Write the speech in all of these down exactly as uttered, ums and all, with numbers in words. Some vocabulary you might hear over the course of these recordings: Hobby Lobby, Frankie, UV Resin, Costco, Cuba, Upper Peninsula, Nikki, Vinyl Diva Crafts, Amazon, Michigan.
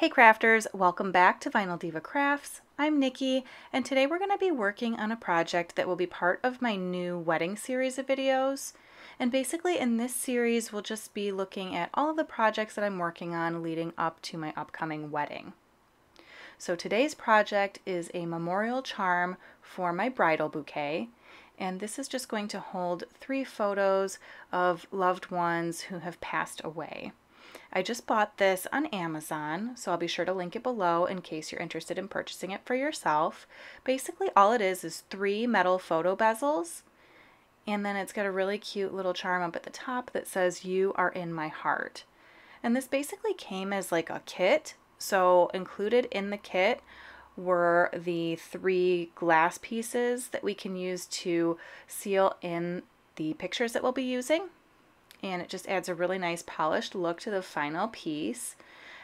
Hey crafters, welcome back to Vinyl Diva Crafts. I'm Nikki, and today we're going to be working on a project that will be part of my new wedding series of videos. And basically in this series, we'll just be looking at all of the projects that I'm working on leading up to my upcoming wedding. So today's project is a memorial charm for my bridal bouquet. And this is just going to hold three photos of loved ones who have passed away. I just bought this on Amazon, so I'll be sure to link it below in case you're interested in purchasing it for yourself. Basically all it is is three metal photo bezels, and then it's got a really cute little charm up at the top that says, "You are in my heart." And this basically came as like a kit, so included in the kit were the three glass pieces that we can use to seal in the pictures that we'll be using. And it just adds a really nice polished look to the final piece.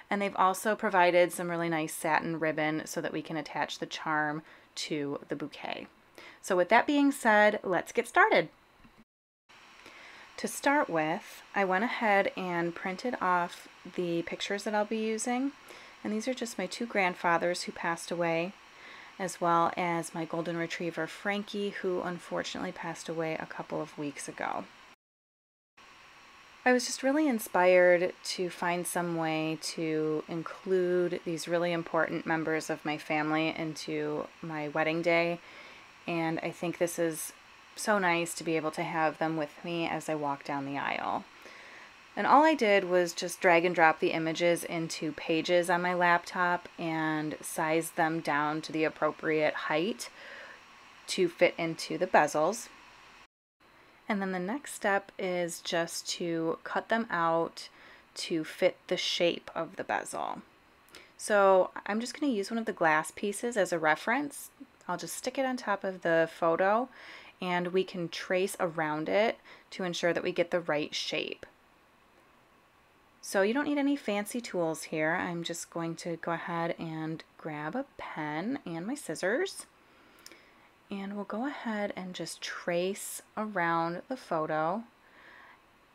And they've also provided some really nice satin ribbon so that we can attach the charm to the bouquet. So with that being said, let's get started. To start with, I went ahead and printed off the pictures that I'll be using. And these are just my two grandfathers who passed away, as well as my golden retriever Frankie, who unfortunately passed away a couple of weeks ago. I was just really inspired to find some way to include these really important members of my family into my wedding day, and I think this is so nice to be able to have them with me as I walk down the aisle. And all I did was just drag and drop the images into pages on my laptop and size them down to the appropriate height to fit into the bezels. And then the next step is just to cut them out to fit the shape of the bezel. So I'm just going to use one of the glass pieces as a reference. I'll just stick it on top of the photo, and we can trace around it to ensure that we get the right shape. So you don't need any fancy tools here. I'm just going to go ahead and grab a pen and my scissors. And we'll go ahead and just trace around the photo.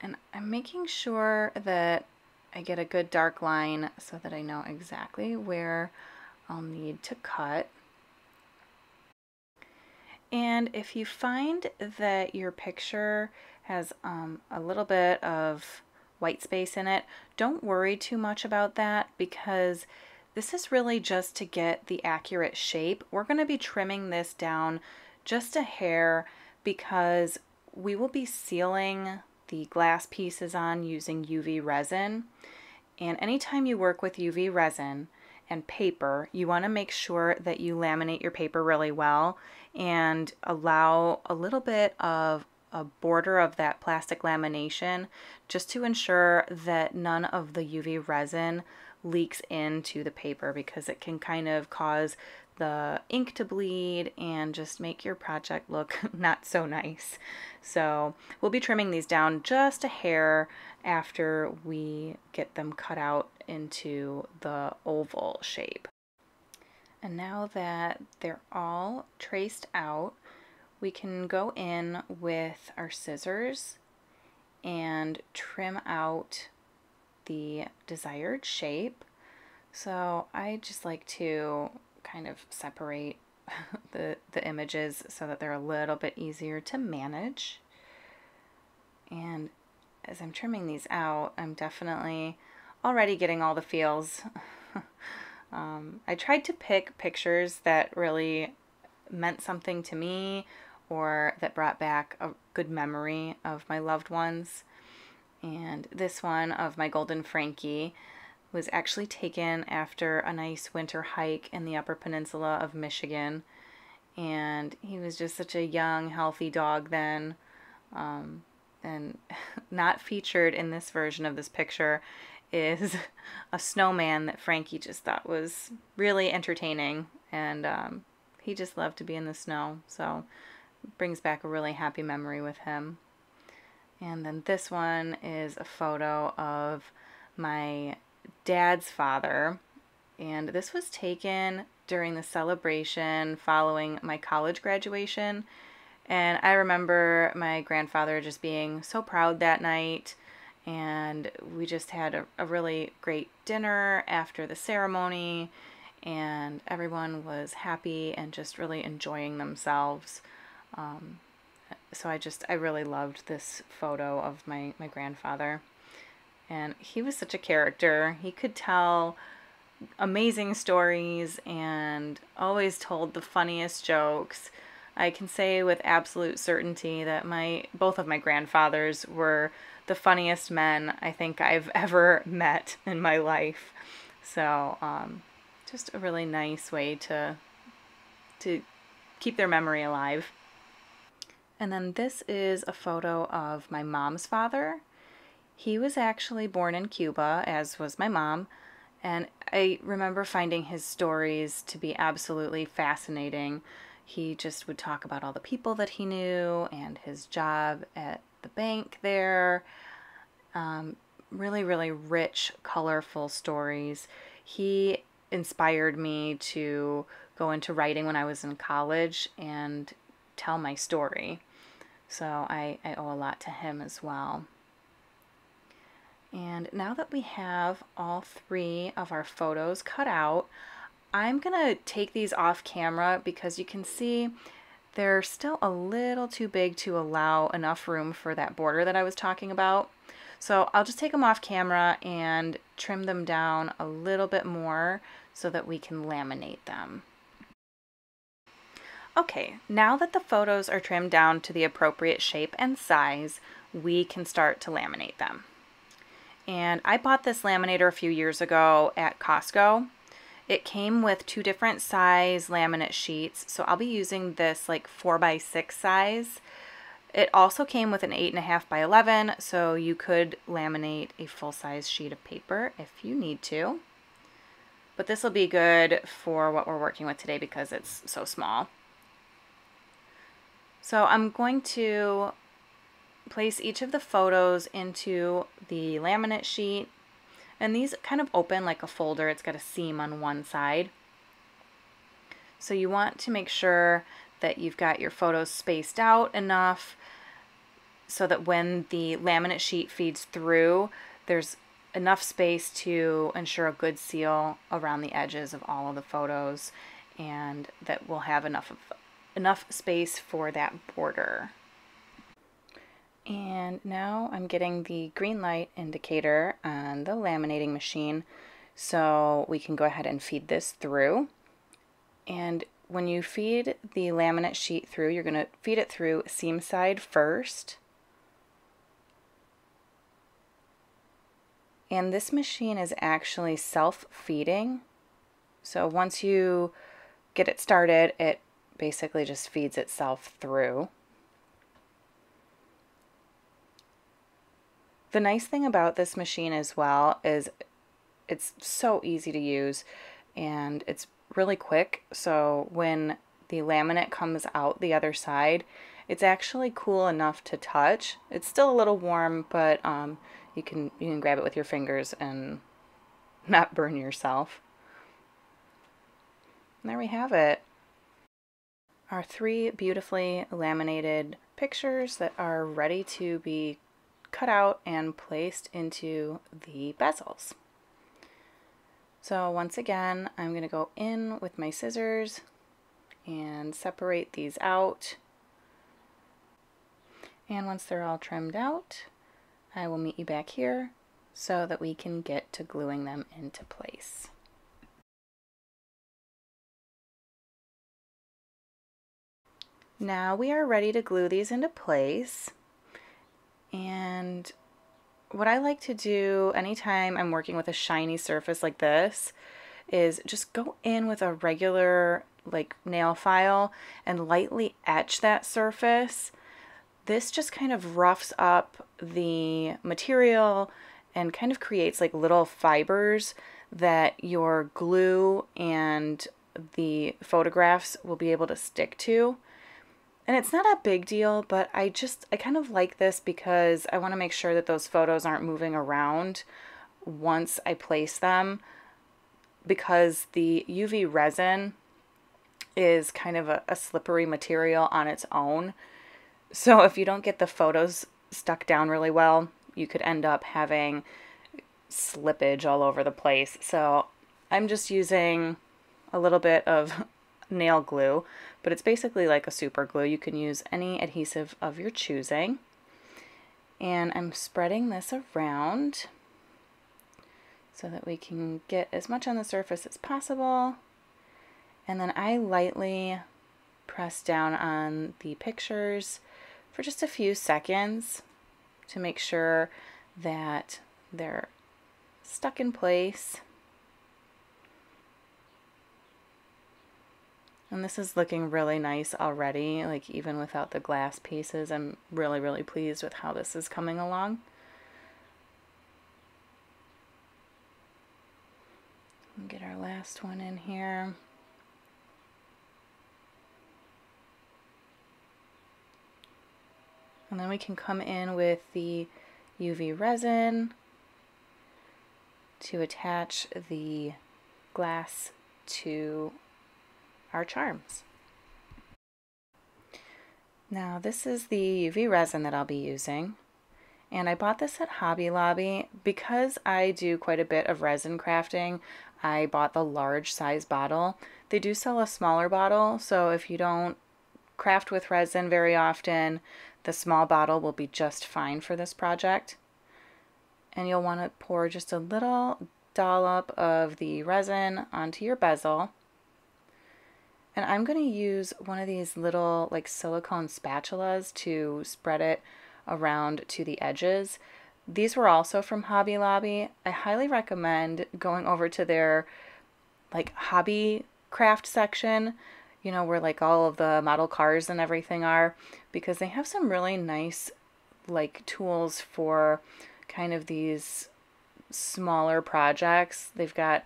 And I'm making sure that I get a good dark line so that I know exactly where I'll need to cut. And if you find that your picture has um, a little bit of white space in it, don't worry too much about that, because this is really just to get the accurate shape. We're going to be trimming this down just a hair because we will be sealing the glass pieces on using U V resin. And anytime you work with U V resin and paper, you want to make sure that you laminate your paper really well and allow a little bit of a border of that plastic lamination just to ensure that none of the U V resin leaks into the paper, because it can kind of cause the ink to bleed and just make your project look not so nice. So we'll be trimming these down just a hair after we get them cut out into the oval shape. And now that they're all traced out, we can go in with our scissors and trim out the desired shape. So I just like to kind of separate the, the images so that they're a little bit easier to manage. And as I'm trimming these out, I'm definitely already getting all the feels. um, I tried to pick pictures that really meant something to me or that brought back a good memory of my loved ones. And this one of my golden Frankie was actually taken after a nice winter hike in the Upper Peninsula of Michigan. And he was just such a young, healthy dog then. Um, and not featured in this version of this picture is a snowman that Frankie just thought was really entertaining. And um, he just loved to be in the snow. So it brings back a really happy memory with him. And then this one is a photo of my dad's father. And this was taken during the celebration following my college graduation. And I remember my grandfather just being so proud that night and we just had a, a really great dinner after the ceremony, and everyone was happy and just really enjoying themselves. Um, so I just, I really loved this photo of my, my grandfather. And he was such a character. He could tell amazing stories and always told the funniest jokes. I can say with absolute certainty that my both of my grandfathers were the funniest men I think I've ever met in my life. So um, just a really nice way to to keep their memory alive. And then this is a photo of my mom's father. He was actually born in Cuba, as was my mom, and I remember finding his stories to be absolutely fascinating. He just would talk about all the people that he knew and his job at the bank there. Um, really, really rich, colorful stories. He inspired me to go into writing when I was in college and tell my story. So I, I owe a lot to him as well. And now that we have all three of our photos cut out, I'm gonna take these off camera because you can see they're still a little too big to allow enough room for that border that I was talking about. So I'll just take them off camera and trim them down a little bit more so that we can laminate them. Okay, now that the photos are trimmed down to the appropriate shape and size, we can start to laminate them. And I bought this laminator a few years ago at Costco. It came with two different size laminate sheets, so I'll be using this like four by six size. It also came with an eight and a half by eleven, so you could laminate a full-size sheet of paper if you need to. But this will be good for what we're working with today because it's so small. So I'm going to place each of the photos into the laminate sheet. And these kind of open like a folder. It's got a seam on one side. So you want to make sure that you've got your photos spaced out enough so that when the laminate sheet feeds through, there's enough space to ensure a good seal around the edges of all of the photos, and that we'll have enough of enough space for that border. And now I'm getting the green light indicator on the laminating machine so we can go ahead and feed this through. And when you feed the laminate sheet through, you're going to feed it through seam side first. And this machine is actually self-feeding. So once you get it started, it basically just feeds itself through. The nice thing about this machine as well is it's so easy to use and it's really quick. So when the laminate comes out the other side, it's actually cool enough to touch. It's still a little warm, but um, you can you can grab it with your fingers and not burn yourself. And there we have it. Our three beautifully laminated pictures that are ready to be cut out and placed into the bezels. So once again, I'm going to go in with my scissors and separate these out. And once they're all trimmed out, I will meet you back here so that we can get to gluing them into place. Now we are ready to glue these into place. And what I like to do anytime I'm working with a shiny surface like this is just go in with a regular like nail file and lightly etch that surface. This just kind of roughs up the material and kind of creates like little fibers that your glue and the photographs will be able to stick to. And it's not a big deal, but I just, I kind of like this because I want to make sure that those photos aren't moving around once I place them, because the U V resin is kind of a, a slippery material on its own. So if you don't get the photos stuck down really well, you could end up having slippage all over the place. So I'm just using a little bit of nail glue, but it's basically like a super glue. You can use any adhesive of your choosing. And I'm spreading this around so that we can get as much on the surface as possible. And then I lightly press down on the pictures for just a few seconds to make sure that they're stuck in place. And this is looking really nice already, like even without the glass pieces. I'm really, really pleased with how this is coming along. We'll get our last one in here. And then we can come in with the U V resin to attach the glass to our charms. Now this is the U V resin that I'll be using, and I bought this at Hobby Lobby. Because I do quite a bit of resin crafting, I bought the large size bottle. They do sell a smaller bottle, so if you don't craft with resin very often, the small bottle will be just fine for this project. And you'll want to pour just a little dollop of the resin onto your bezel. And I'm going to use one of these little like silicone spatulas to spread it around to the edges. These were also from Hobby Lobby. I highly recommend going over to their like hobby craft section, you know, where like all of the model cars and everything are, because they have some really nice like tools for kind of these smaller projects. They've got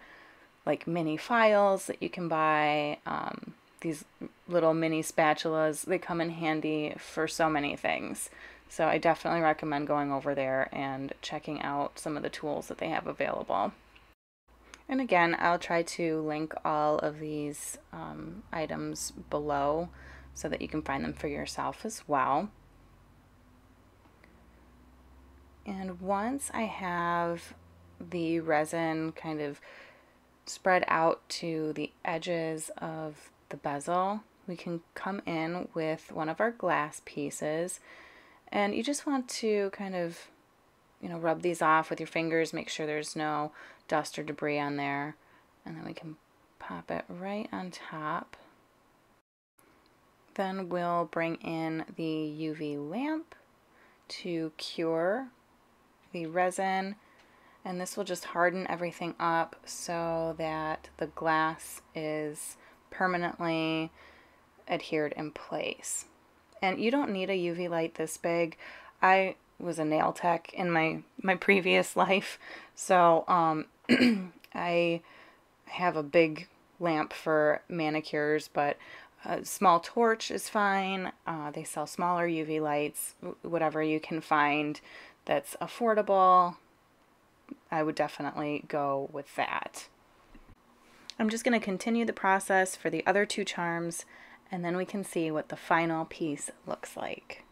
like mini files that you can buy, um, these little mini spatulas. They come in handy for so many things. So I definitely recommend going over there and checking out some of the tools that they have available. And again, I'll try to link all of these um, items below so that you can find them for yourself as well. And once I have the resin kind of spread out to the edges of the bezel, we can come in with one of our glass pieces, and you just want to kind of, you know, rub these off with your fingers, make sure there's no dust or debris on there, and then we can pop it right on top. Then we'll bring in the U V lamp to cure the resin. And this will just harden everything up so that the glass is permanently adhered in place. And you don't need a U V light this big. I was a nail tech in my, my previous life, so um, I have a big lamp for manicures, but a small torch is fine. Uh, they sell smaller U V lights, whatever you can find that's affordable. I would definitely go with that. I'm just going to continue the process for the other two charms, and then we can see what the final piece looks like.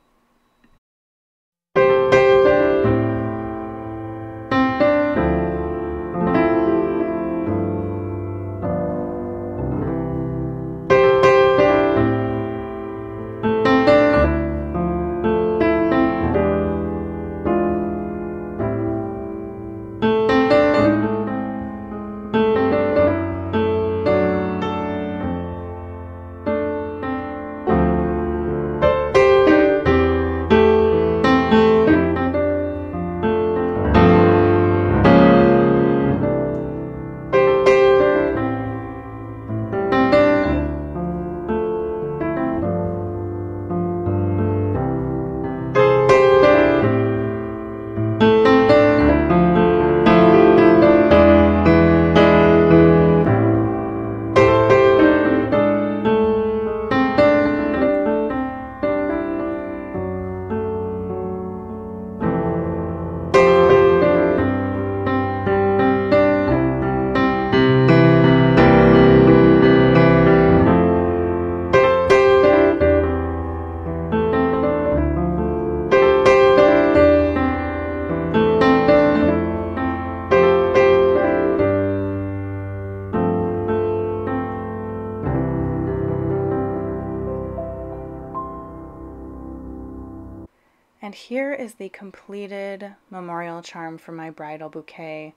And here is the completed memorial charm for my bridal bouquet.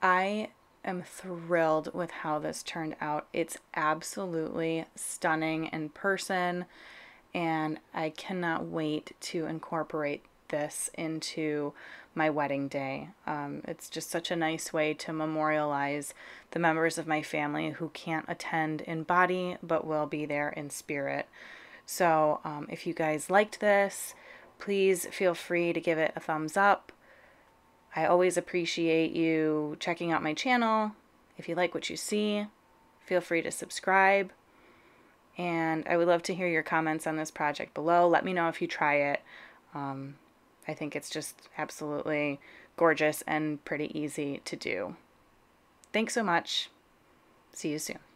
I am thrilled with how this turned out. It's absolutely stunning in person, and I cannot wait to incorporate this into my wedding day. Um, it's just such a nice way to memorialize the members of my family who can't attend in body but will be there in spirit. So um, if you guys liked this, please feel free to give it a thumbs up. I always appreciate you checking out my channel. If you like what you see, feel free to subscribe. And I would love to hear your comments on this project below. Let me know if you try it. Um, I think it's just absolutely gorgeous and pretty easy to do. Thanks so much. See you soon.